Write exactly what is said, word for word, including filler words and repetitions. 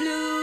blue.